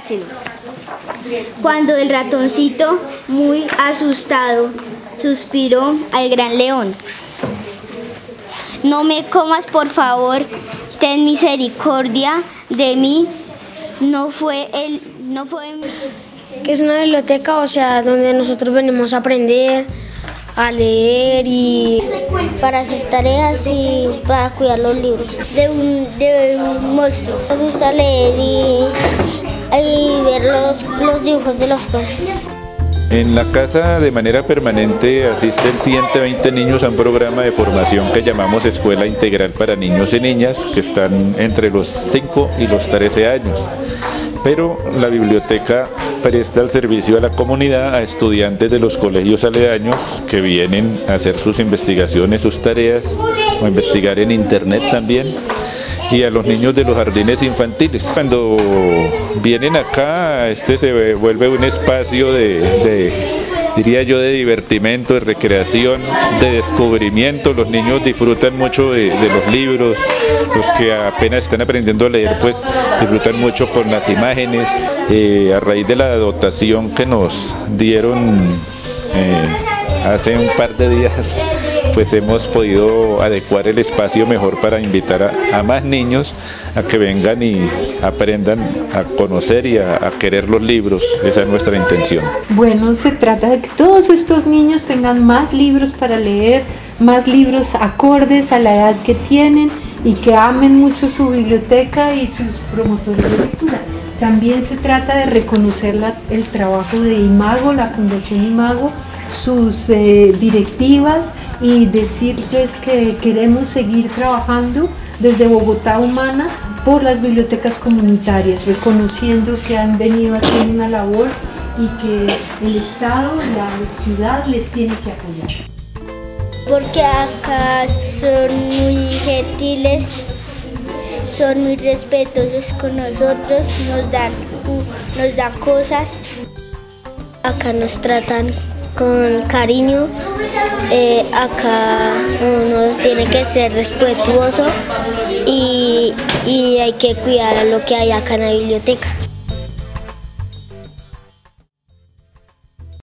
quitárselo. Cuando el ratoncito, muy asustado, suspiró al gran león: «No me comas, por favor, ten misericordia de mí». Que es una biblioteca, o sea, donde nosotros venimos a aprender, a leer y para hacer tareas y para cuidar los libros de un monstruo. Me gusta leer y ver los dibujos de los peces. En la casa de manera permanente asisten 120 niños a un programa de formación que llamamos Escuela Integral para Niños y Niñas, que están entre los 5 y los 13 años. Pero la biblioteca presta el servicio a la comunidad, a estudiantes de los colegios aledaños que vienen a hacer sus investigaciones, sus tareas, o investigar en internet también, y a los niños de los jardines infantiles. Cuando vienen acá, este se vuelve un espacio de divertimento, de recreación, de descubrimiento. Los niños disfrutan mucho de los libros. Los que apenas están aprendiendo a leer, pues disfrutan mucho con las imágenes. A raíz de la dotación que nos dieron hace un par de días, pues hemos podido adecuar el espacio mejor para invitar a más niños a que vengan y aprendan a conocer y a querer los libros. Esa es nuestra intención. Bueno, se trata de que todos estos niños tengan más libros para leer, más libros acordes a la edad que tienen y que amen mucho su biblioteca y sus promotores de lectura. También se trata de reconocer el trabajo de Imago, la Fundación Imago, sus directivas, y decirles que queremos seguir trabajando desde Bogotá Humana por las bibliotecas comunitarias, reconociendo que han venido haciendo una labor y que el Estado, la ciudad les tiene que apoyar. Porque acá son muy gentiles, son muy respetuosos con nosotros, nos dan cosas. Acá nos tratan con cariño. Acá uno tiene que ser respetuoso y hay que cuidar lo que hay acá en la biblioteca.